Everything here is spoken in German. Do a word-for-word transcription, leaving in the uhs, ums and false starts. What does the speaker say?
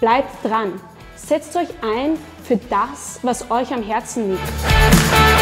Bleibt dran, setzt euch ein für das, was euch am Herzen liegt.